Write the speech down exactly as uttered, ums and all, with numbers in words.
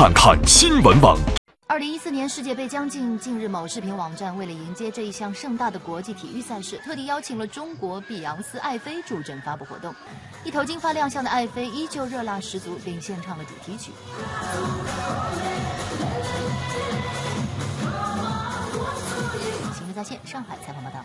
看看新闻网。二零一四年世界杯将近，近日某视频网站为了迎接这一项盛大的国际体育赛事，特地邀请了中国碧昂斯艾菲助阵发布活动。一头金发亮相的艾菲依旧热辣十足，并献唱了主题曲。 在线上海采访报道。